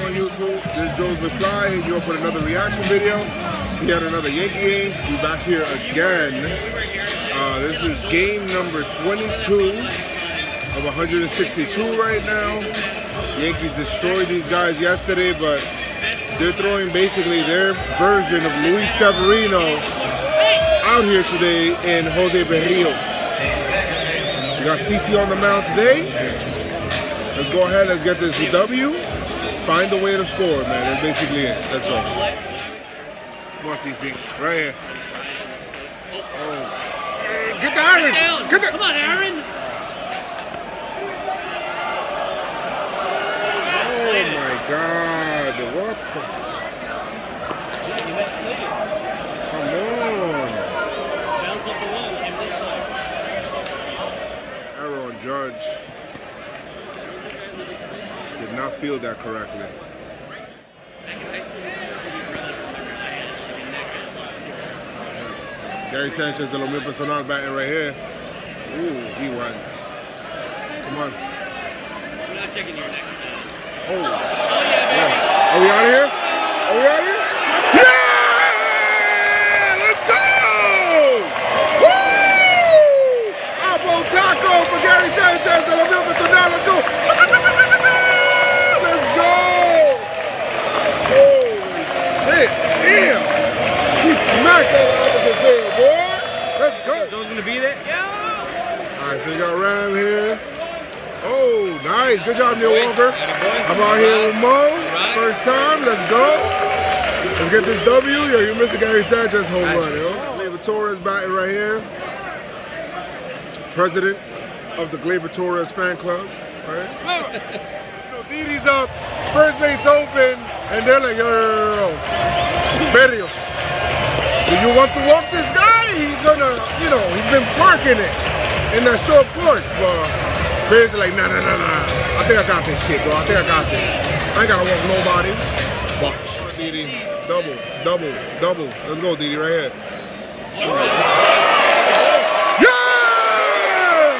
on YouTube. This is Joe's reply. He's here for another reaction video. He had another Yankee game. We're back here again. This is game number 22 of 162 right now. Yankees destroyed these guys yesterday, but they're throwing basically their version of Luis Severino out here today in Jose Berríos. We got CC on the mound today. Let's go ahead, let's get this W. Find a way to score, man. That's basically it. That's all. Come on, CC. Right here. Oh. Get the iron! Get the... Come on, Aaron! Oh my God. What the... Come on. Bounce up the one and this side. Aaron Judge. Did not feel that correctly. Gary Sanchez, the Lomir Personal batting right here. Ooh, he won. Come on. We're not checking your next time. Oh. Oh, yeah, baby. Yeah. Are we out of here? Are we out of here? Yeah! Let's go! Woo! Apple taco for Gary Sanchez, the Lomir Personal. Let's go! Damn! He smacked it out of the field, boy! Let's go! Joe's gonna be there? Yeah! Alright, so we got Ram here. Oh, nice! Good job, Neil Walker. I'm out here with Mo. First time, let's go! Let's get this W. Yo, you missed a Gary Sanchez home run, yo. Gleyber Torres batting right here. President of the Gleyber Torres fan club. Right? Didi's up, first base open, and they're like, yo. Berríos, do you want to walk this guy? He's gonna, you know, he's been parking it in that short porch, but Berríos is like, nah. I think I got this shit, bro. I think I got this. I ain't gotta walk nobody. Watch. Didi, double. Let's go, Didi, right here. Yes!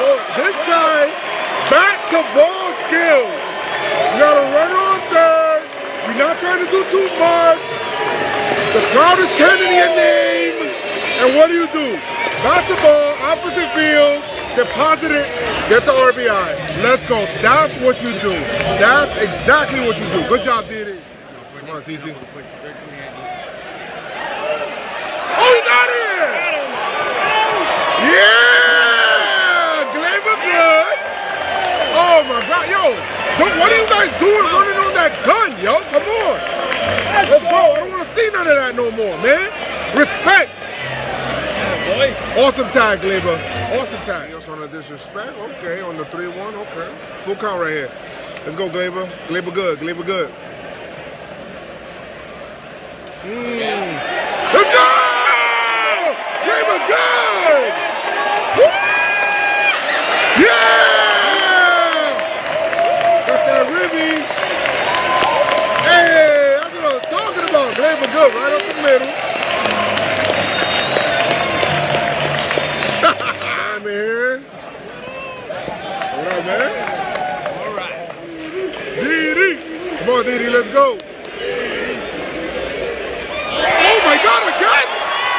Oh, this guy, back to ball skills. We got a runner on third. We're not trying to do too much. The crowd is chanting your name. And what do you do? Bounce the ball, opposite field, deposit it, get the RBI. Let's go. That's what you do. That's exactly what you do. Good job, Didi. Come on, CC. Oh, he's out of here! Yeah! Gleyber good. Oh, my God. Yo! What are you guys doing running on that gun, yo? Come on. Let's go. I don't want to see none of that no more, man. Respect. Awesome tag, Gleyber. Awesome tag. You also want to disrespect? Okay, on the 3-1, okay. Full count right here. Let's go, Gleyber. Gleyber good. Let's go! Gleyber good! Woo! Yeah! Good, right up the middle. I'm here. What up, man? All right. Didi. Come on, Didi, let's go. Oh, my God, again?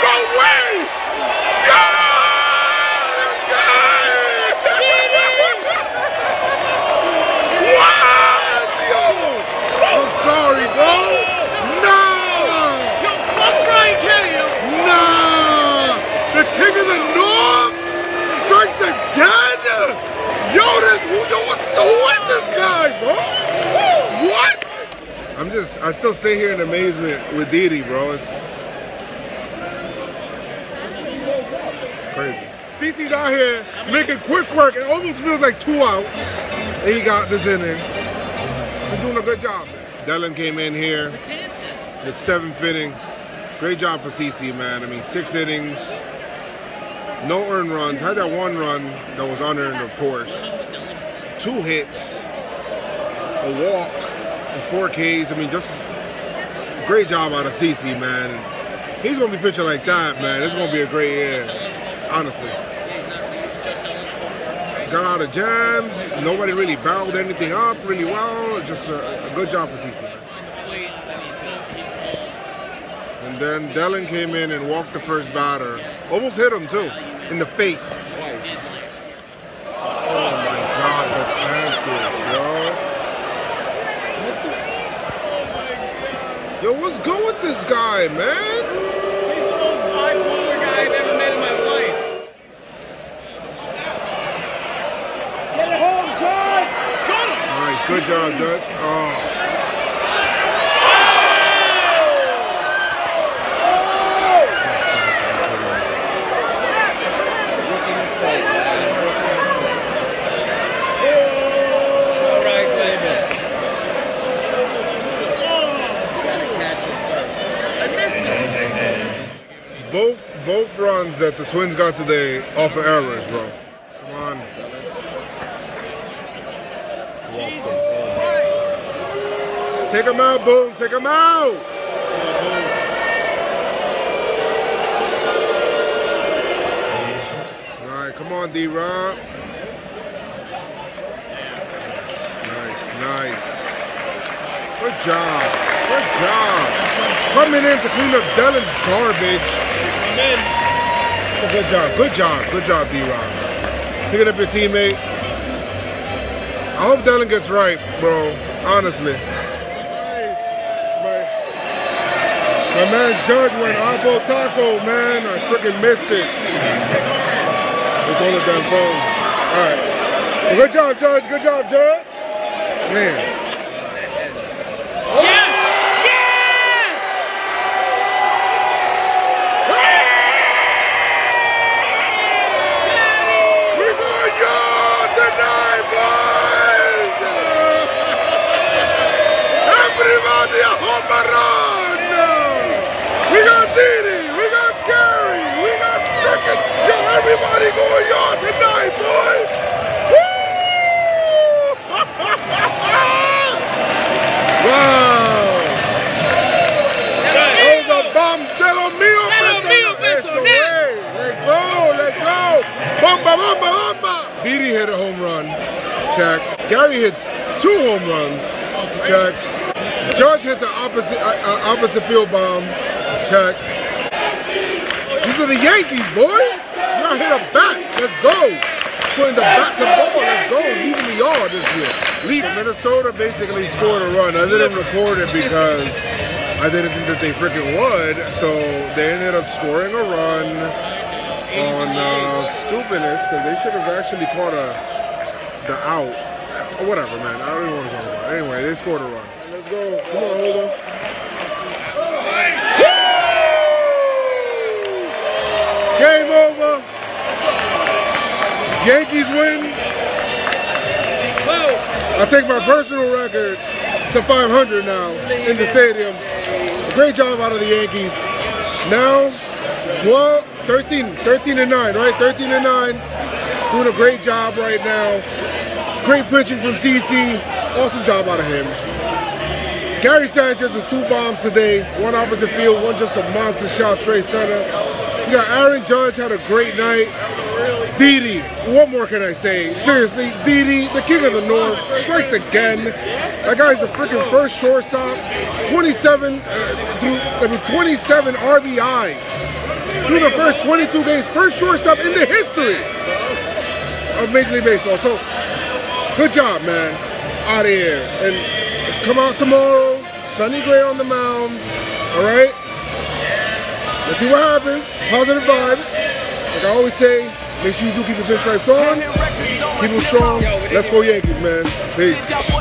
No way! Go! Wow! Yo! I'm sorry, bro. King of the North strikes again. Yo, who is this guy, bro? What? I still sit here in amazement with Didi, bro. It's crazy. CC's out here making quick work. It almost feels like 2 outs. And he got this in there. He's doing a good job. Dellin came in here with 7th inning. Great job for CC, man. I mean, 6 innings. No earned runs. Had that 1 run that was unearned, of course. 2 hits, a walk, and 4 Ks. I mean, just a great job out of CC, man. And he's going to be pitching like that, man. It's going to be a great year, honestly. got out of jams. Nobody really barreled anything up really well. Just a good job for CC, man. And then Dellin came in and walked the first batter. Almost hit him, too, in the face. Oh, my God, that's Sanchez, yo. What the f... Yo, what's good with this guy, man? Good job, Judge. Oh. It's all right, Gleyber. Both runs that the Twins got today off of errors, bro. Come on. Take him out, Boone. Take him out. All right, come on, D-Rob. Nice, nice. Good job. Good job. Coming in to clean up Dellin's garbage. Good job. Good job. Good job, D-Rob. Picking up your teammate. I hope Dellin gets right, bro. Honestly. My man Judge went eyeball taco, man. I freaking missed it. It's on the damn phone. All right. Well, good job, Judge. Good job, Judge. Man. Yes! Yes! We won y'all tonight, boys! Everybody a home run! We got Didi, we got Gary, we got frickin', yo, everybody going y'all tonight, boy! Woo! Wow! Those are bombs de lo mio, peso! Let's go, let's go! Bomba, bomba, bomba! Didi hit a home run, check. Gary hits 2 home runs, check. Judge hits an opposite field bomb. Check. These are the Yankees, boy. Y'all hit a bat. Let's go. Putting the bat to ball. Let's go. Leaving the yard this year. Minnesota basically scored a run. I didn't record it because I didn't think that they freaking would. So they ended up scoring a run on stupidness because they should have actually caught the out. Or whatever, man. I don't even want to talk about it. Anyway, they scored a run. Let's go. Come on, hold on. Game over. Yankees win. I take my personal record to 500 now in the stadium. Great job out of the Yankees. Now 13 and 9, right? 13 and 9. Doing a great job right now. Great pitching from CC. Awesome job out of him. Gary Sanchez with 2 bombs today, 1 opposite field, 1 just a monster shot straight center. We got Aaron Judge had a great night. Didi, what more can I say? Seriously, Didi, the king of the north, strikes again. That guy's a freaking first shortstop. 27 RBIs through the first 22 games. First shortstop in the history of Major League Baseball. So, good job, man. Out of here. And let's come out tomorrow. Sonny Gray on the mound. All right? Let's see what happens. Positive vibes. Like I always say, make sure you do keep your pinstripes on. Keep them strong. Let's go Yankees, man. Peace.